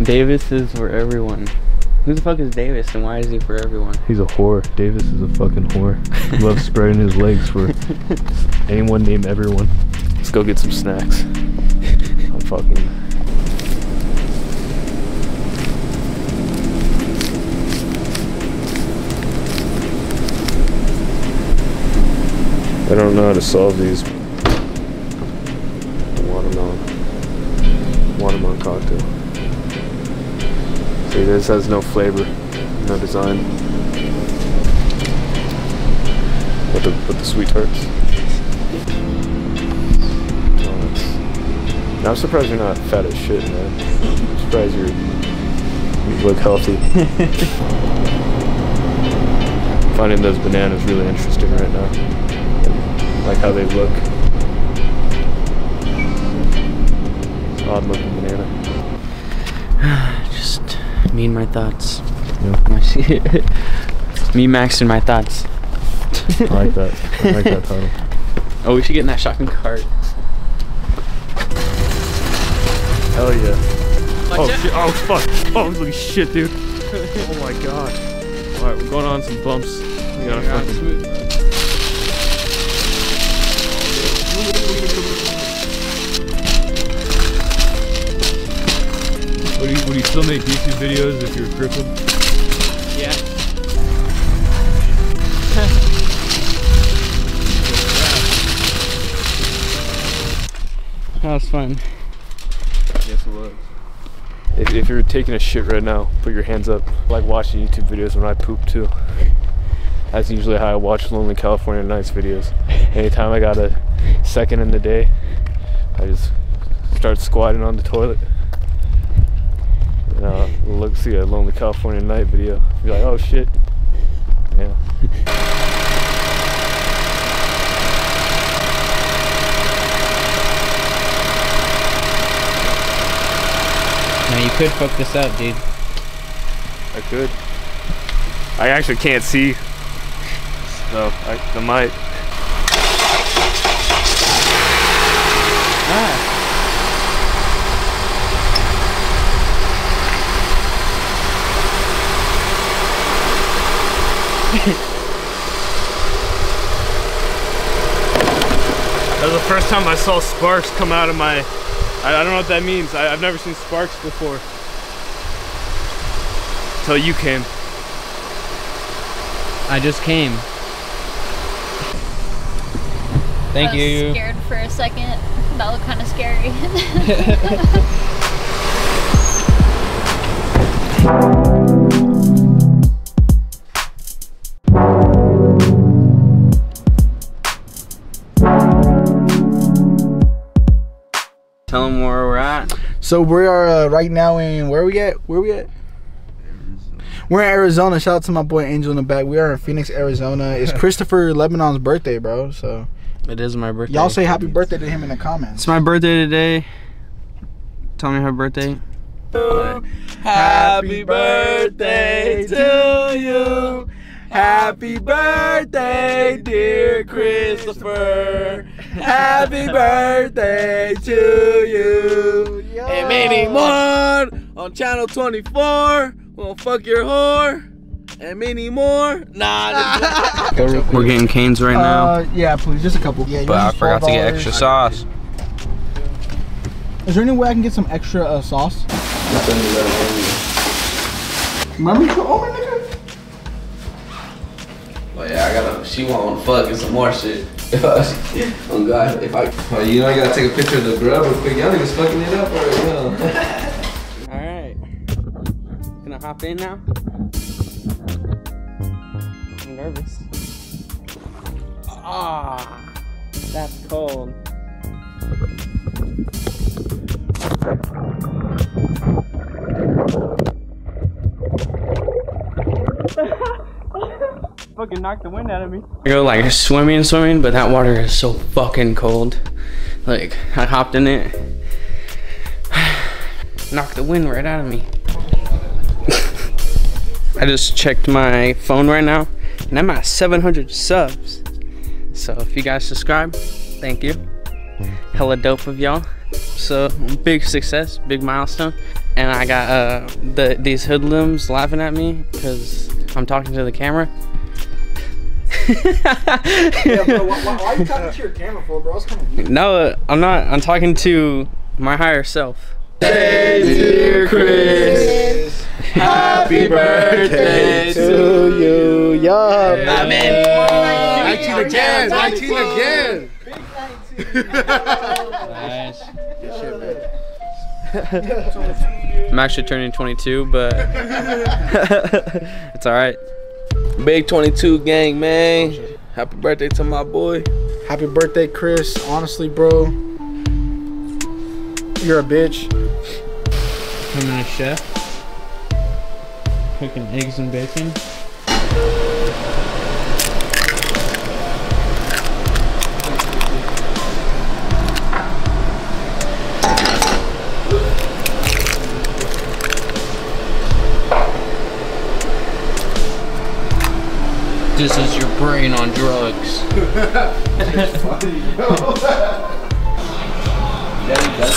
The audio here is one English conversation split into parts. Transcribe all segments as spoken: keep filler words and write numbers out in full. Davis is for everyone. Who the fuck is Davis and why is he for everyone? He's a whore. Davis is a fucking whore. He loves spreading his legs for anyone named everyone. Let's go get some snacks. I'm fucking... I don't know how to solve these. Watermelon. Watermelon cocktail. See, this has no flavor, no design. With the, with the sweet tarts. Oh, I'm surprised you're not fat as shit, man. I'm surprised you're, you look healthy. I'm finding those bananas really interesting right now. Like how they look. It's an odd looking banana. Just me and my thoughts. Yep. Me, Max, and my thoughts. I like that. I like that title. Oh, we should get in that shopping cart. Hell yeah. Watch oh, shit. Oh, fuck. Oh, holy shit, dude. Oh my god. Alright, we're going on some bumps. We gotta oh fucking. God, Would you, would you still make YouTube videos if you're crippled? Yeah. That was fun. Yes, it was. If, if you're taking a shit right now, put your hands up. I like watching YouTube videos when I poop too. That's usually how I watch Lonely California Nights videos. Anytime I got a second in the day, I just start squatting on the toilet. Uh, look, see a Lonely California Night video. Be like, oh shit. Yeah. Now you could fuck this up, dude. I could. I actually can't see. So I, I might. Ah. That was the first time I saw sparks come out of my... I, I don't know what that means. I, I've never seen sparks before. Until you came. I just came. Thank you. I was you. scared for a second. That looked kind of scary. Tell them where we're at. So we are uh, right now in, where are we at? Where are we at? Arizona. We're in Arizona. Shout out to my boy Angel in the back. We are in Phoenix, Arizona. It's Christopher Lebanon's birthday, bro. So it is my birthday. Y'all say happy birthday to him in the comments. It's my birthday today. Tell me happy birthday. Happy, happy birthday to you. Happy birthday, dear Christopher. Happy birthday to you. Yo. And many more on channel twenty-four. We'll fuck your whore. And many more. Nah. We're getting canes right now. Uh, yeah, please, just a couple. Yeah, but I forgot to get extra sauce. Is there any way I can get some extra uh, sauce? Mommy, oh my nigga. Oh yeah, I gotta, she won't fuck and some more shit. Oh god, if I, oh, you know I gotta take a picture of the grub real quick. Y'all niggas fucking it up already, huh? Alright. Gonna hop in now? I'm nervous. Ah, that's cold. Fucking knocked the wind out of me. I go like swimming and swimming, but that water is so fucking cold. Like, I hopped in it, knocked the wind right out of me. I just checked my phone right now, and I'm at seven hundred subs. So if you guys subscribe, thank you. Hella dope of y'all. so big success, big milestone. And I got uh, the, these hoodlums laughing at me because I'm talking to the camera. Yeah, bro, why, why are you talking to your camera for, bro? I was kind of weird. No, I'm not. I'm talking to my higher self. Hey, dear Chris, happy birthday to you. Yup. Yeah. I'm in. nineteen again. nineteen again. Nice. Good shit, man. I'm actually turning twenty-two, but it's all right. Big twenty-two gang, man. Happy birthday to my boy. Happy birthday, Chris. Honestly, bro, you're a bitch. I'm a chef, cooking eggs and bacon. This is your brain on drugs. It's funny, there you go.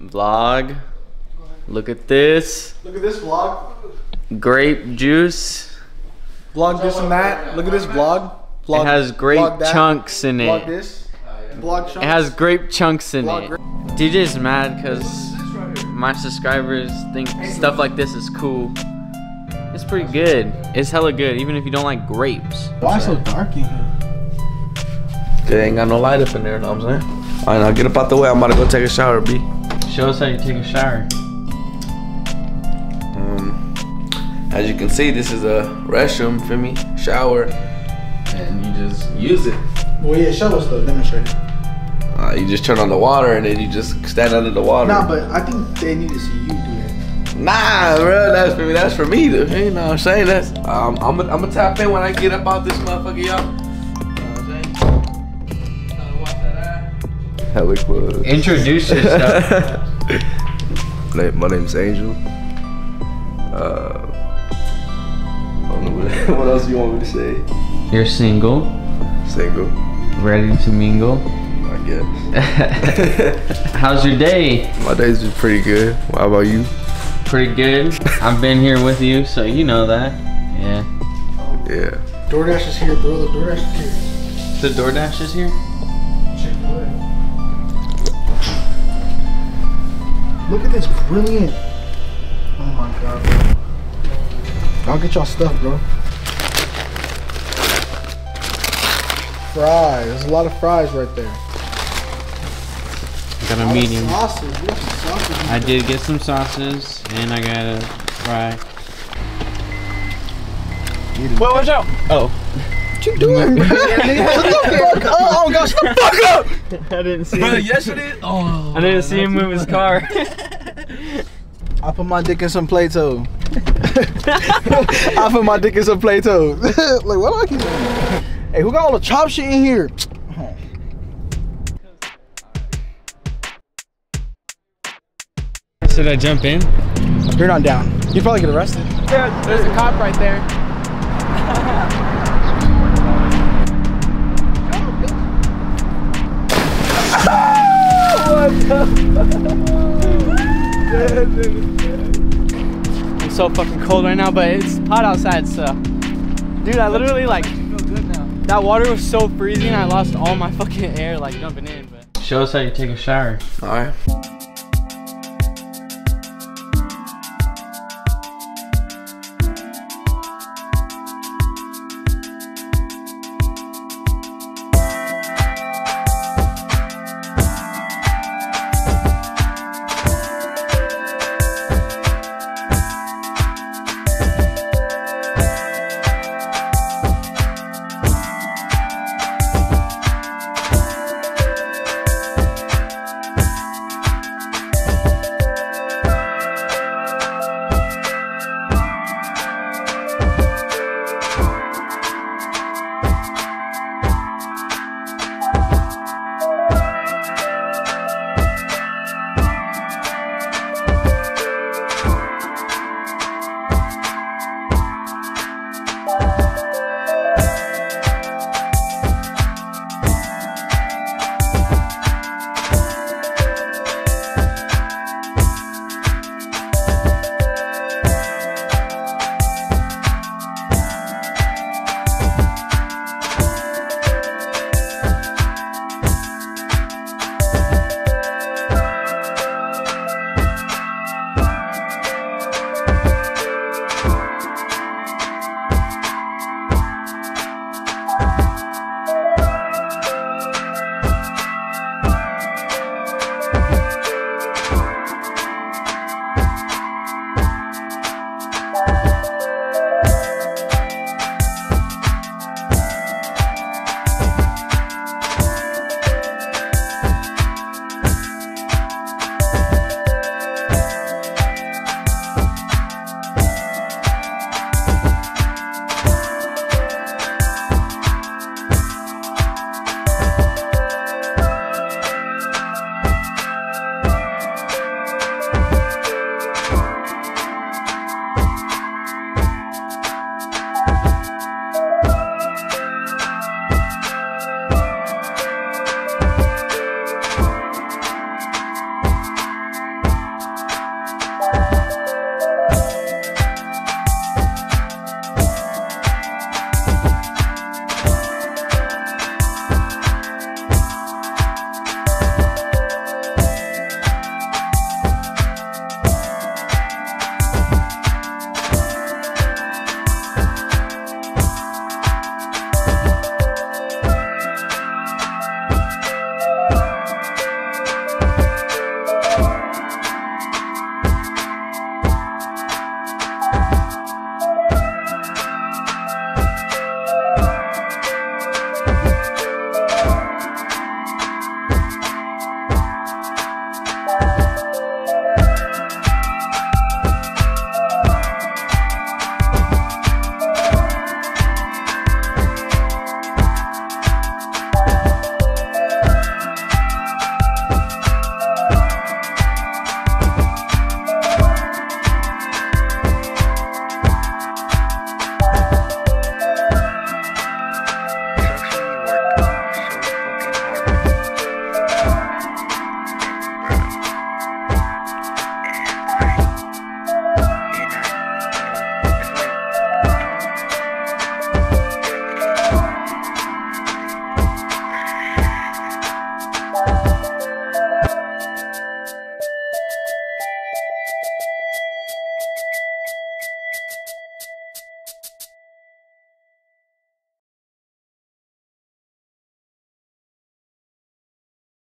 Vlog. Look at this. Look at this vlog. Grape juice. Vlog this and that. Look at this vlog. Vlog it has grape vlog chunks that. in it. Vlog this. Vlog chunks. It has grape chunks in vlog it. D J's mad because my subscribers think stuff like this is cool. It's pretty good. It's hella good, even if you don't like grapes. Why so dark in here? They ain't got no light up in there, you know what I'm saying? Alright, now get up out the way. I'm about to go take a shower, B. Show us how you take a shower. Um, as you can see, this is a restroom for me, shower, and you just use it. Well, yeah, show us though, demonstrate it. Uh, you just turn on the water and then you just stand under the water. Nah, but I think they need to see you do that. Nah, bro, that's for me. That's for me, though. You know what I'm saying? That's um, I'm gonna I'm gonna tap in when I get up out this motherfucker, y'all. Introduce yourself. My name's Angel. Uh, I don't know what else you want me to say. You're single. Single. Ready to mingle. I guess. How's your day? My day's been pretty good. How about you? Pretty good. I've been here with you, so you know that. Yeah. Yeah. DoorDash is here, bro. The DoorDash is here. The DoorDash is here? Look at this, brilliant. Oh my god. Y'all get y'all stuff, bro. Fries. There's a lot of fries right there. I got a, a medium. Sausage. We got some sausage I there. did get some sauces, and I got a fry. Whoa, watch out! Oh. What you doing, bro? Shut the fuck up! Oh gosh, shut the fuck up! I didn't see him. Yesterday, oh, I didn't see him move his car. I put my dick in some Play-Doh. I put my dick in some Play-Doh. Like, what do I keep? Hey, who got all the chop shit in here? Should I jump in? You're not down. You'd probably get arrested. Yeah, there's a cop right there. It's so fucking cold right now, but it's hot outside, so. Dude, I literally like, feel good now. That water was so freezing, I lost all my fucking air like jumping in. But show us how you take a shower. All right.